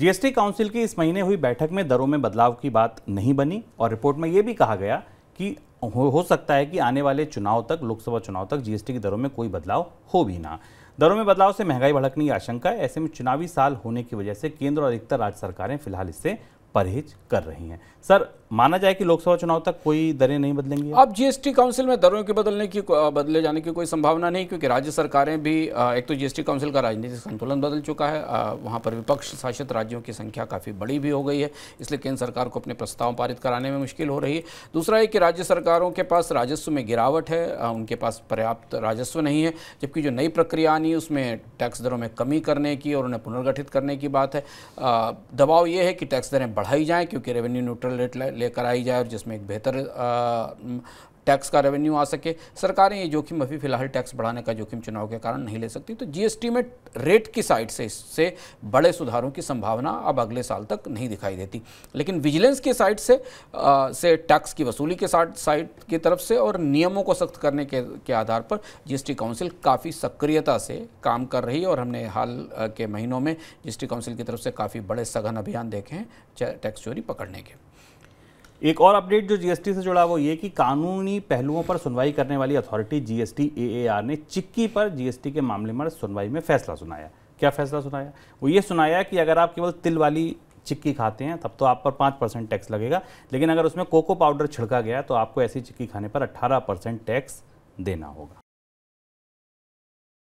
GST council की इस महीने हुई बैठक में दरों में बदलाव की बात नहीं बनी और रिपोर्ट में ये भी कहा गया कि हो सकता है कि आने वाले चुनाव तक, लोकसभा चुनाव तक, जीएसटी की दरों में कोई बदलाव हो भी ना। दरों में बदलाव से महंगाई भड़कने की आशंका है। ऐसे में चुनावी साल होने की वजह से केंद्र और अधिकतर राज्य सरकारें फिलहाल इससे परहेज कर रही हैं। सर, माना जाए कि लोकसभा चुनाव तक कोई दरें नहीं बदलेंगी? अब जीएसटी काउंसिल में दरों के बदले जाने की कोई संभावना नहीं, क्योंकि राज्य सरकारें भी, एक तो जीएसटी काउंसिल का राजनीतिक संतुलन बदल चुका है, वहाँ पर विपक्ष शासित राज्यों की संख्या काफ़ी बड़ी भी हो गई है, इसलिए केंद्र सरकार को अपने प्रस्ताव पारित कराने में मुश्किल हो रही है। दूसरा है कि राज्य सरकारों के पास राजस्व में गिरावट है, उनके पास पर्याप्त राजस्व नहीं है, जबकि जो नई प्रक्रिया आनी है उसमें टैक्स दरों में कमी करने की और उन्हें पुनर्गठित करने की बात है। दबाव ये है कि टैक्स दरें बढ़ाई जाएँ, क्योंकि रेवेन्यू न्यूट्रल रेट लेकर आई जाए और जिसमें एक बेहतर टैक्स का रेवेन्यू आ सके। सरकारें ये जोखिम अभी फिलहाल टैक्स बढ़ाने का जोखिम चुनाव के कारण नहीं ले सकती, तो जीएसटी में रेट की साइड से इससे बड़े सुधारों की संभावना अब अगले साल तक नहीं दिखाई देती। लेकिन विजिलेंस की साइड से टैक्स की वसूली के साइड की तरफ से और नियमों को सख्त करने के आधार पर जीएसटी काउंसिल काफ़ी सक्रियता से काम कर रही है और हमने हाल के महीनों में जीएसटी काउंसिल की तरफ से काफ़ी बड़े सघन अभियान देखे हैं टैक्स चोरी पकड़ने के। एक और अपडेट जो जीएसटी से जुड़ा वो ये कि कानूनी पहलुओं पर सुनवाई करने वाली अथॉरिटी जीएसटी एएआर ने चिक्की पर जीएसटी के मामले में सुनवाई में फैसला सुनाया। क्या फैसला सुनाया? वो ये सुनाया कि अगर आप केवल तिल वाली चिक्की खाते हैं तब तो आप पर 5% टैक्स लगेगा, लेकिन अगर उसमें कोको पाउडर छिड़का गया तो आपको ऐसी चिक्की खाने पर 18% टैक्स देना होगा।